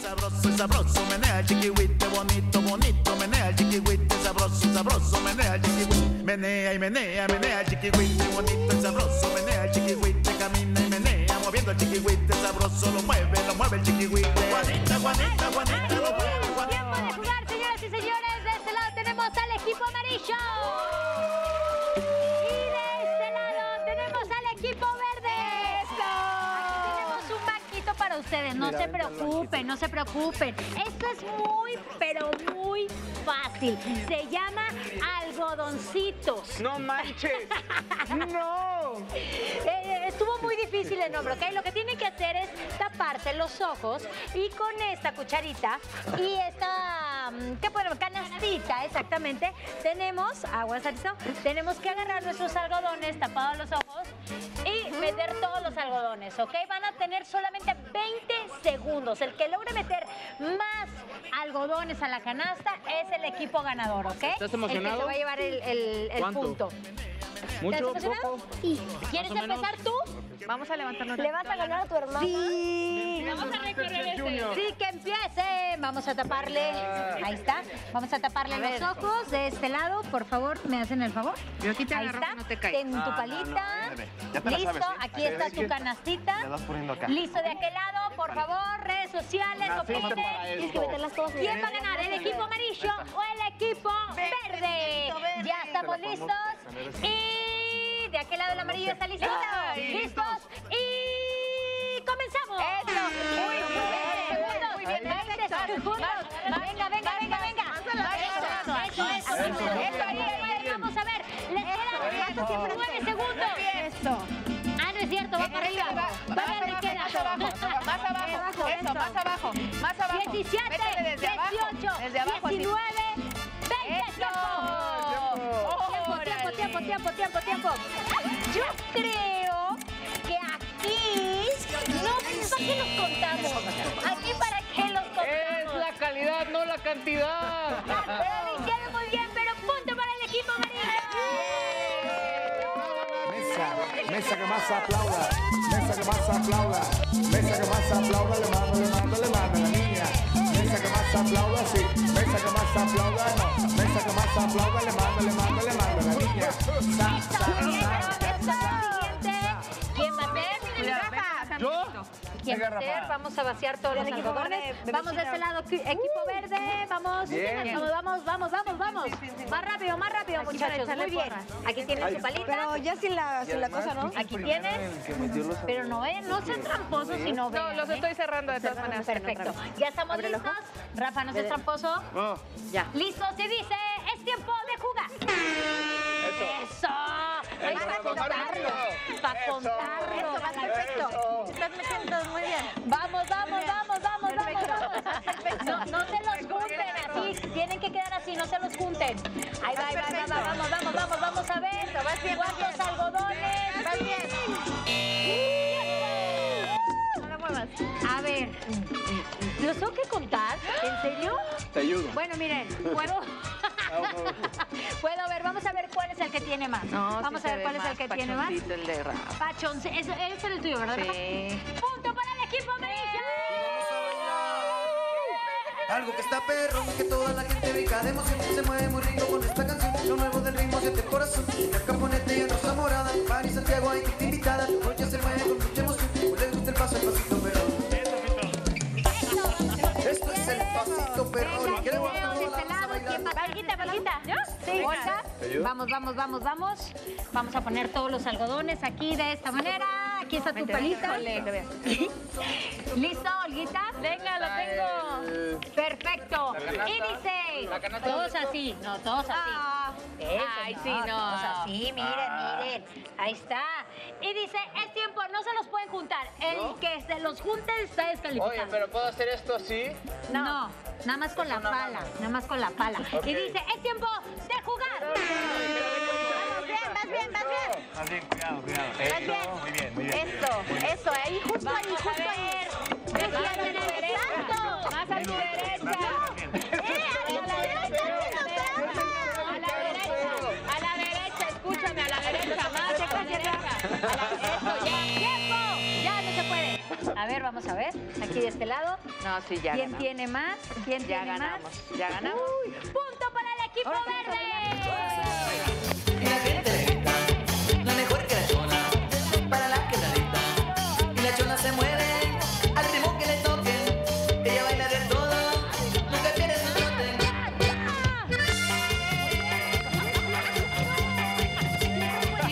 Sabroso, sabroso, menea el chiquihuite, bonito, bonito, menea el chiquihuite, sabroso, sabroso, menea el chiquihuite, menea y menea, menea el chiquihuite, bonito y sabroso, menea el chiquihuite, camina y menea, moviendo el chiquihuite, sabroso, lo mueve el chiquihuite, Juanita, Juanita, Juanita, lo mueve, Juanita. Tiempo de jugar, señoras y señores, de este lado tenemos al equipo amarillo y de este lado tenemos al equipo verde. Para ustedes, no se preocupen, no se preocupen. Esto es muy, pero muy fácil. Se llama algodoncitos. ¡No manches! ¡No! Estuvo muy difícil el nombre, ¿ok? Lo que tienen que hacer es taparse los ojos y con esta cucharita y esta, ¿qué podemos? Canastita, exactamente. Tenemos, agua, ¿listo? Tenemos que agarrar nuestros algodones tapados los ojos y meter todos los algodones, ¿ok? Van a tener solamente 20 segundos. El que logre meter más algodones a la canasta es el equipo ganador, ¿ok? ¿Estás emocionado? El que se va a llevar el punto. ¿Mucho? ¿Poco? Sí. ¿Quieres empezar tú? Vamos a levantarnos. ¿Le vas a ganar a tu hermana? Sí. Vamos a recorrer ese. Sí, que empiece. Vamos a taparle. Ahí está. Vamos a taparle los ojos de este lado. Por favor, ¿me hacen el favor? Yo aquí te agarro, no te caigas. Ten tu palita. Listo. Aquí está tu canastita. Le vas poniendo acá. Listo, de aquel lado. Por favor, redes sociales, opinen. Tienes que meterlas todas. ¿Quién va a ganar? ¿El equipo amarillo o el equipo verde? Ya estamos listos. Y de aquel lado el amarillo está listo. ¿Listos? Y comenzamos. Eso. Muy bien. 20 segundos. Venga, venga, venga, venga. Eso, eso, eso. Vamos a ver. Les quedan 9 segundos. Ah, no es cierto. Va para arriba. Va para arriba. Más abajo. Más abajo. Eso, más abajo. Más abajo. 17, 18, 19, 20. Tiempo, tiempo, tiempo. Yo creo que aquí no, ¿para qué los contamos? Aquí para qué los contamos. Es la calidad, no la cantidad. Pero me queda muy bien, pero punto para el equipo amarillo. Mesa, mesa que más aplauda, mesa que más aplauda, mesa que más aplauda, le mando a la niña. Mesa que más aplauda, sí, mesa que más aplauda, no, mesa que más aplauda, le mando a la niña. ¿Quién va a hacer? ¿Yo? ¿Quién va a hacer? Vamos a vaciar todos los algodones. Vamos de este lado, equipo verde, vamos, vamos, vamos, vamos, vamos. Más rápido, muchachos, muy bien. Aquí tienen su palita. Pero ya sin la cosa, ¿no? Aquí tienen, pero no, no sean tramposos si no ven. No, los estoy cerrando de todas maneras. Perfecto. ¿Ya estamos listos? Rafa, no seas tramposo. Ya. Listos, se dice, es tiempo de jugar. ¡Eso! Ay, para contarlo, para contarlo. Eso, vas perfecto. Estás metiendo muy bien. Vamos, vamos, vamos, vamos, vamos, vamos. No, no se los junten así. Tienen que quedar así, no se los junten. Ahí va, ahí va, ahí va. Vamos, vamos, vamos, vamos a ver. ¿Cuántos algodones? Vas bien. No la muevas. A ver, ¿los tengo que contar? ¿En serio? Te ayudo. Bueno, miren, puedo... Puedo ver, vamos a ver cuál es el que tiene más. No, vamos a ver cuál es el que tiene más. El de Rafa. Pachón, es el tuyo, ¿verdad? Sí. Punto para el equipo amarillo. Algo que está perro, que toda la gente brinca de emoción. Se mueve muy rico con esta canción. Lo nuevo del ritmo de este corazón. El caponete y en rosa morada. Fanny Santiago hay que te invitada. Hoy ya se mueve con mucha emoción. Les gusta el paso, el pasito perro. Esto es el pasito perro. Valguita, valguita. ¿Yo? Sí. Olga. Vamos, vamos, vamos, vamos. Vamos a poner todos los algodones aquí de esta manera. Aquí está tu palita. ¿Listo, Olguita? Venga, lo tengo. Perfecto. Y dice, todos así. No, todos así. Ay, sí, no. Todos así, miren, miren. Ahí está. Y dice, es tiempo, no se los pueden juntar. El que se los junte está descalificado. Oye, ¿pero puedo hacer esto así? No, nada más con la pala. Nada más con la pala. Okay. Y dice, es tiempo de jugar. Vas bien, vas bien, vas bien. Vas bien, cuidado, cuidado. Vas bien. Muy bien, muy bien. Esto, eso, ahí, justo ahí, justo ahí. Más a la derecha. Más a tu derecha. A la derecha, escúchame, a la derecha, más a la derecha. Eso, ya, tiempo. Ya no se puede. A ver, vamos a ver. Aquí de este lado. No, sí, ya ¿Quién ganamos. Tiene más? ¿Quién ya tiene ganamos, más? Ya ganamos. Uy, punto para el equipo verde. La gente grita, la mejor que la chona, para la quebradita. Y la chona se mueve al ritmo que le toquen. Ella baila de todo, nunca tiene su trote.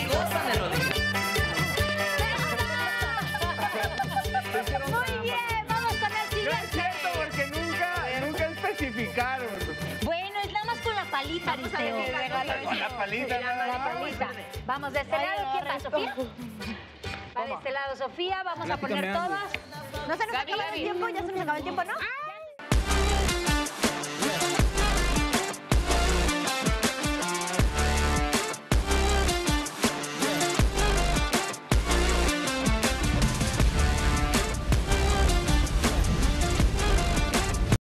Y goza de rodillas. Muy bien. Bueno, es nada más con la palita, Aristeo. Con la palita, Vamos de este lado. ¿Qué pasa, Sofía? Va de este lado, Sofía. Vamos a poner todas. No se nos acaba el tiempo, ya se nos acaba el tiempo, ¿no?